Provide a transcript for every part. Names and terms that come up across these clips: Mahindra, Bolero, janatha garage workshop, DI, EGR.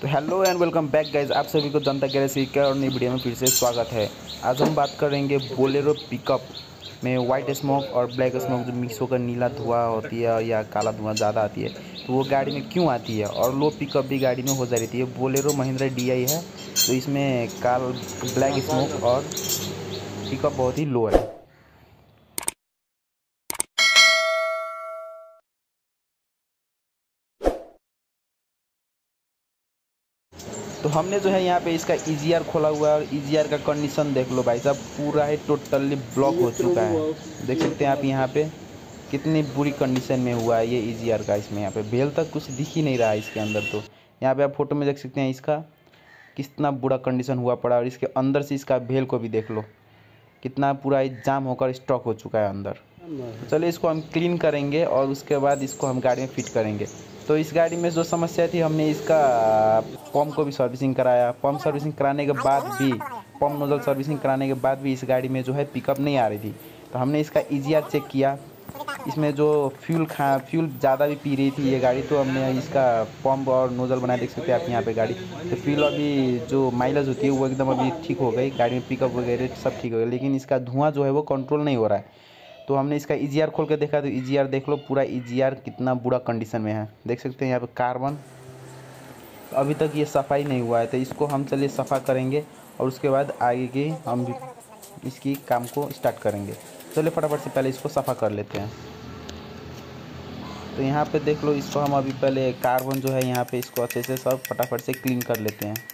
तो hello and welcome back guys, आप सभी को जनता गैरेज सीकर और नई वीडियो में फिर से स्वागत है। आज हम बात करेंगे बोलेरो पिकअप में वाइट स्मोक और ब्लैक स्मोक जो मिक्स होकर नीला धुआं होती है या काला धुआं ज़्यादा आती है तो वो गाड़ी में क्यों आती है और लो पिकअप भी गाड़ी में हो जा रही थी। बोलेरो महिंद्रा DI है तो इसमें काल ब्लैक स्मोक और पिकअप बहुत ही लो है। तो हमने जो है यहाँ पे इसका EGR खोला हुआ है और EGR का कंडीशन देख लो भाई साहब, पूरा ही टोटली ब्लॉक हो चुका है। देख सकते हैं आप यहाँ पे कितनी बुरी कंडीशन में हुआ है ये EGR का। इसमें यहाँ पे बेल तक कुछ दिख ही नहीं रहा है इसके अंदर। तो यहाँ पे आप फोटो में देख सकते हैं इसका कितना बुरा कंडीशन हुआ पड़ा और इसके अंदर से इसका बेल को भी देख लो कितना पूरा जाम होकर स्टॉक हो चुका है अंदर। चलिए इसको हम क्लीन करेंगे और उसके बाद इसको हम गाड़ी में फिट करेंगे। तो इस गाड़ी में जो समस्या थी, हमने इसका पम्प को भी सर्विसिंग कराया। पम्प सर्विसिंग कराने के बाद भी, पम्प नोजल सर्विसिंग कराने के बाद भी इस गाड़ी में जो है पिकअप नहीं आ रही थी। तो हमने इसका EGR चेक किया, इसमें जो फ्यूल ज़्यादा भी पी रही थी ये गाड़ी। तो हमने इसका पम्प और नोजल बनाया, देख सकते हैं आप यहाँ पे गाड़ी। तो फ्यूल अभी जो माइलेज होती है वो एकदम अभी ठीक हो गई, गाड़ी में पिकअप वगैरह सब ठीक हो गया, लेकिन इसका धुआं जो है वो कंट्रोल नहीं हो रहा है। तो हमने इसका EGR खोल के देखा तो EGR देख लो, पूरा EGR कितना बुरा कंडीशन में है। देख सकते हैं यहाँ पे कार्बन, तो अभी तक ये सफाई नहीं हुआ है। तो इसको हम चलिए सफ़ा करेंगे और उसके बाद आगे की हम भी इसकी काम को स्टार्ट करेंगे। चलिए फटाफट से पहले इसको सफ़ा कर लेते हैं। तो यहाँ पे देख लो, इसको हम अभी पहले कार्बन जो है यहाँ पर इसको अच्छे से सब फटाफट से क्लीन कर लेते हैं।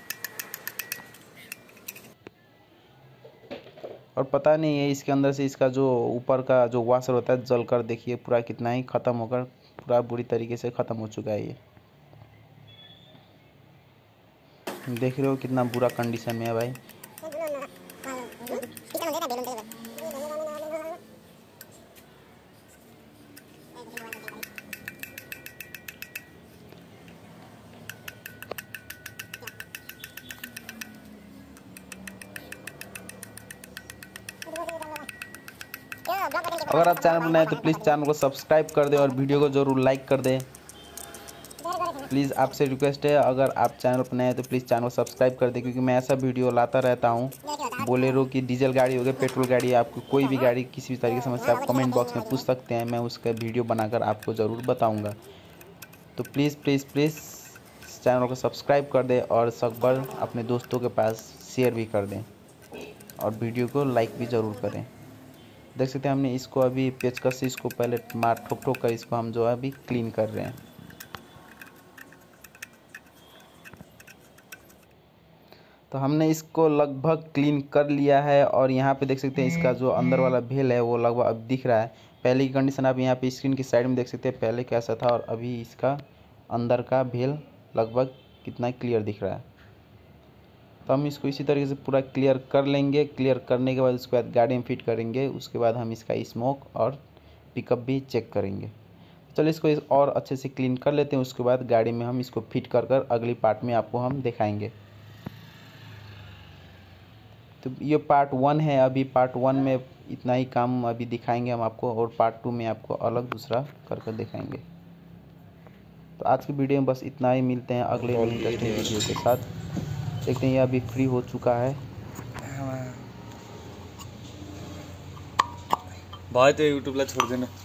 और पता नहीं है इसके अंदर से इसका जो ऊपर का जो वाशर होता है जल कर, देखिए पूरा कितना ही ख़त्म होकर पूरा बुरी तरीके से ख़त्म हो चुका है। ये देख रहे हो कितना बुरा कंडीशन में है भाई। अगर आप चैनल पर नए हैं तो प्लीज़ चैनल को सब्सक्राइब कर दें और वीडियो को ज़रूर लाइक कर दें। प्लीज़ आपसे रिक्वेस्ट है, अगर आप चैनल पर नए हैं तो प्लीज़ चैनल को सब्सक्राइब कर दें, क्योंकि मैं ऐसा वीडियो लाता रहता हूं। बोलेरो की डीजल गाड़ी हो गई, पेट्रोल गाड़ी, आपको कोई भी गाड़ी किसी भी तरीके की समस्या आप कमेंट बॉक्स में पूछ सकते हैं, मैं उसका वीडियो बनाकर आपको ज़रूर बताऊँगा। तो प्लीज़ प्लीज़ प्लीज़ चैनल को सब्सक्राइब कर दें और सकबर अपने दोस्तों के पास शेयर भी कर दें और वीडियो को लाइक भी ज़रूर करें। देख सकते हैं हमने इसको अभी पेचकस से इसको पहले मार ठोक ठोक कर इसको हम जो है अभी क्लीन कर रहे हैं। तो हमने इसको लगभग क्लीन कर लिया है और यहाँ पे देख सकते हैं इसका जो अंदर वाला भेल है वो लगभग अब दिख रहा है। पहले की कंडीशन आप यहाँ पे स्क्रीन की साइड में देख सकते हैं पहले कैसा था और अभी इसका अंदर का भेल लगभग कितना क्लियर दिख रहा है। तो हम इसको इसी तरीके से पूरा क्लियर कर लेंगे। क्लियर करने के बाद उसके बाद गाड़ी में फिट करेंगे, उसके बाद हम इसका स्मोक और पिकअप भी चेक करेंगे। चलिए इसको और अच्छे से क्लीन कर लेते हैं, उसके बाद गाड़ी में हम इसको फिट कर कर अगली पार्ट में आपको हम दिखाएंगे। तो ये पार्ट 1 है, अभी पार्ट 1 में इतना ही काम अभी दिखाएंगे हम आपको और पार्ट 2 में आपको अलग दूसरा कर कर दिखाएँगे। तो आज की वीडियो में बस इतना ही, मिलते हैं अगले इंटरेस्टिंग वीडियो के साथ। देखते हैं ये अभी फ्री हो चुका है भाई, तो YouTube ला छोड़ देना।